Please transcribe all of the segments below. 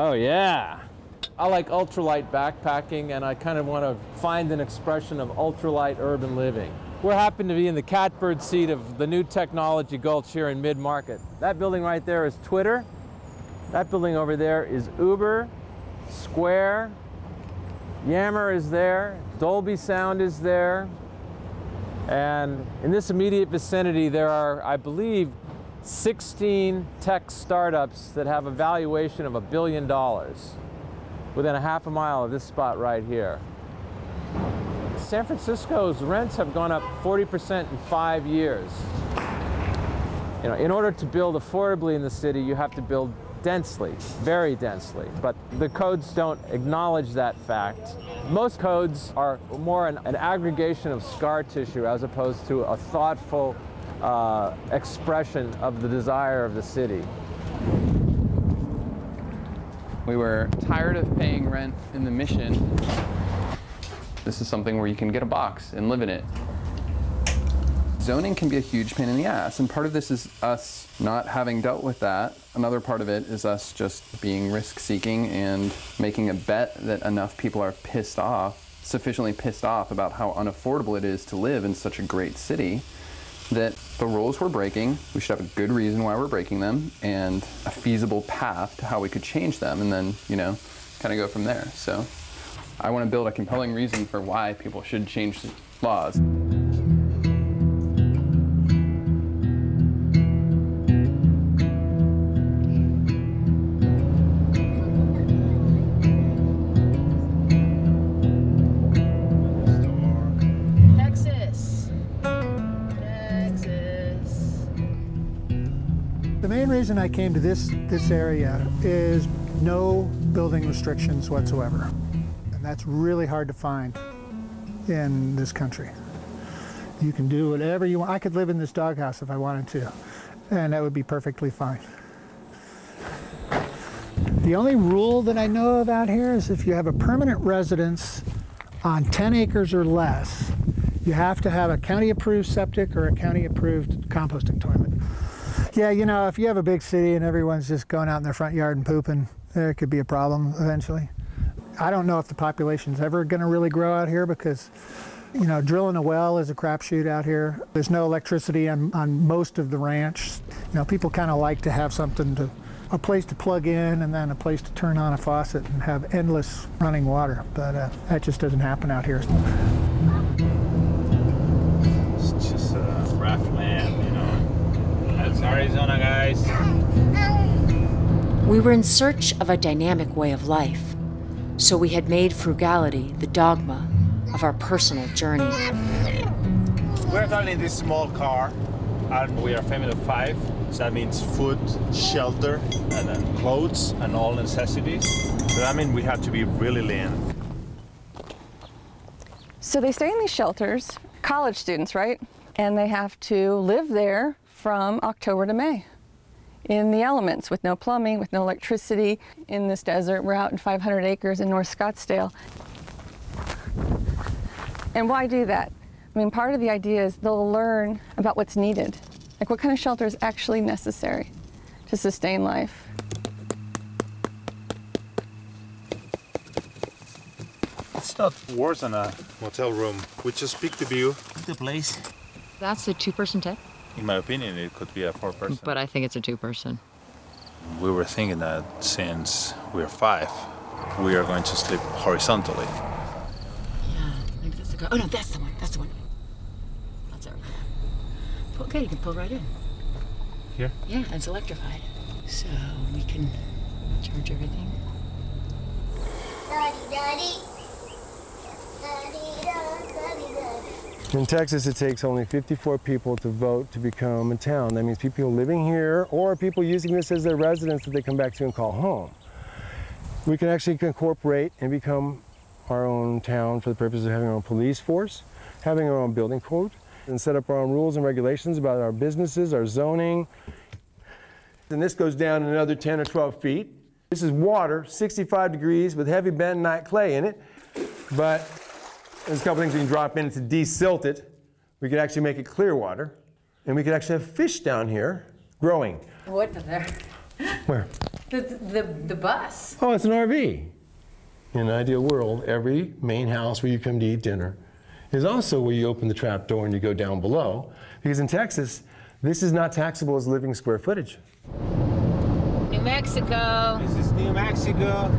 Oh yeah. I like ultralight backpacking, and I kind of want to find an expression of ultralight urban living. We're happen to be in the catbird seat of the new technology gulch here in Mid-Market. That building right there is Twitter. That building over there is Uber, Square, Yammer is there, Dolby Sound is there. And in this immediate vicinity, there are, I believe, 16 tech startups that have a valuation of $1 billion within a half a mile of this spot right here. San Francisco's rents have gone up 40% in 5 years. You know, in order to build affordably in the city, you have to build densely, very densely. But the codes don't acknowledge that fact. Most codes are more an aggregation of scar tissue as opposed to a thoughtful expression of the desire of the city. We were tired of paying rent in the Mission. This is something where you can get a box and live in it. Zoning can be a huge pain in the ass, and part of this is us not having dealt with that. Another part of it is us just being risk-seeking and making a bet that enough people are pissed off, sufficiently pissed off about how unaffordable it is to live in such a great city, that the rules we're breaking, we should have a good reason why we're breaking them and a feasible path to how we could change them, and then, you know, kind of go from there. So I want to build a compelling reason for why people should change laws. Texas. Texas. The main reason I came to this area is no building restrictions whatsoever. That's really hard to find in this country. You can do whatever you want. I could live in this doghouse if I wanted to, and that would be perfectly fine. The only rule that I know of out here is if you have a permanent residence on 10 acres or less, you have to have a county-approved septic or a county-approved composting toilet. Yeah, you know, if you have a big city and everyone's just going out in their front yard and pooping, there could be a problem eventually. I don't know if the population's ever going to really grow out here because, you know, drilling a well is a crapshoot out here. There's no electricity on most of the ranch. You know, people kind of like to have something to, a place to plug in and then a place to turn on a faucet and have endless running water. But that just doesn't happen out here. It's just a rough land, you know. That's Arizona, guys. We were in search of a dynamic way of life. So we had made frugality the dogma of our personal journey. We're traveling in this small car, and we are a family of 5, so that means food, shelter, and then clothes, and all necessities. So that means we have to be really lean. So they stay in these shelters, college students, right? And they have to live there from October to May. In the elements, with no plumbing, with no electricity, in this desert. We're out in 500 acres in North Scottsdale. And why do that? I mean, part of the idea is they'll learn about what's needed, like what kind of shelter is actually necessary to sustain life. It's not worse than a motel room. We just pick the view, the place. That's a 2-person tent? In my opinion, it could be a 4-person. But I think it's a 2-person. We were thinking that since we're 5, we are going to sleep horizontally. Yeah, like that's the girl. Oh no, that's the one, that's the one. That's our one. Okay, you can pull right in. Here? Yeah, it's electrified. So we can charge everything. Daddy, daddy. Daddy, daddy, daddy. In Texas, it takes only 54 people to vote to become a town. That means people living here or people using this as their residence that they come back to and call home. We can actually incorporate and become our own town for the purpose of having our own police force, having our own building code, and set up our own rules and regulations about our businesses, our zoning. And this goes down another 10 or 12 feet. This is water, 65 degrees with heavy bentonite clay in it, but there's a couple things we can drop in to de-silt it. We could actually make it clear water. And we could actually have fish down here growing. What the heck? Where? The bus. Oh, it's an RV. In an ideal world, every main house where you come to eat dinner is also where you open the trap door and you go down below. Because in Texas, this is not taxable as living square footage. New Mexico. This is New Mexico.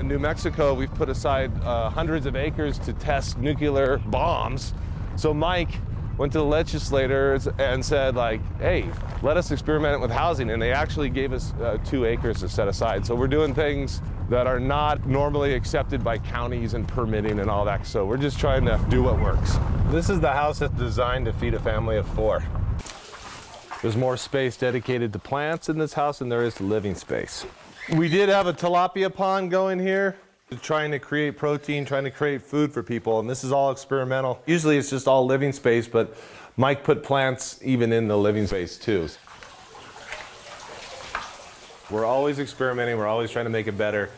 In New Mexico, we've put aside hundreds of acres to test nuclear bombs. So Mike went to the legislators and said, like, hey, let us experiment with housing. And they actually gave us 2 acres to set aside. So we're doing things that are not normally accepted by counties and permitting and all that. So we're just trying to do what works. This is the house that's designed to feed a family of 4. There's more space dedicated to plants in this house than there is to living space. We did have a tilapia pond going here, trying to create protein, trying to create food for people, and this is all experimental. Usually it's just all living space, but Mike put plants even in the living space too. We're always experimenting, we're always trying to make it better.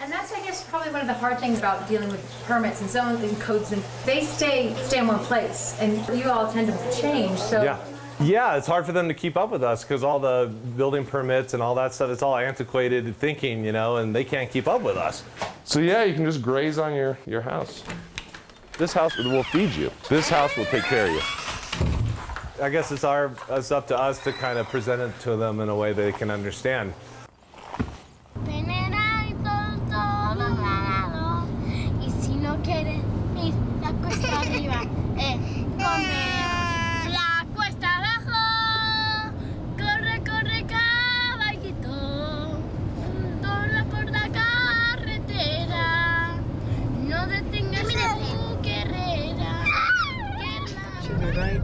And that's, I guess, probably one of the hard things about dealing with permits and zones and codes, and they stay in one place, and you all tend to change, so. Yeah. Yeah, it's hard for them to keep up with us because all the building permits and all that stuff, it's all antiquated thinking, you know, and they can't keep up with us. So yeah, you can just graze on your house. This house will feed you. This house will take care of you. I guess it's up to us to kind of present it to them in a way they can understand.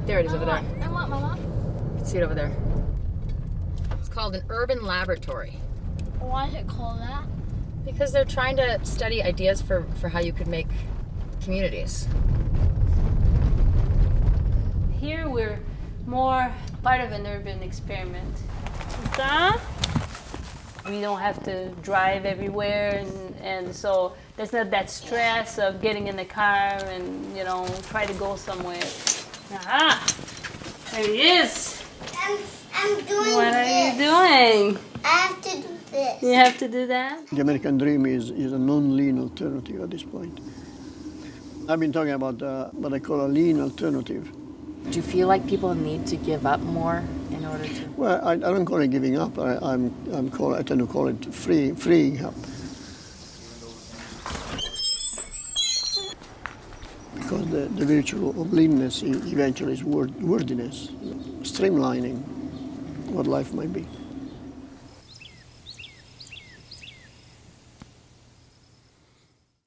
There it is over there. I want, Mama. You can see it over there. It's called an urban laboratory. Why is it called that? Because they're trying to study ideas for how you could make communities. Here we're more part of an urban experiment. We don't have to drive everywhere, and so there's not that stress of getting in the car and, you know, try to go somewhere. Aha! There he is! I'm doing what this. What are you doing? I have to do this. You have to do that? The American dream is a non-lean alternative at this point. I've been talking about what I call a lean alternative. Do you feel like people need to give up more in order to...? Well, I don't call it giving up. I tend to call it freeing up. Because the virtue of leanness eventually is wordiness, streamlining what life might be.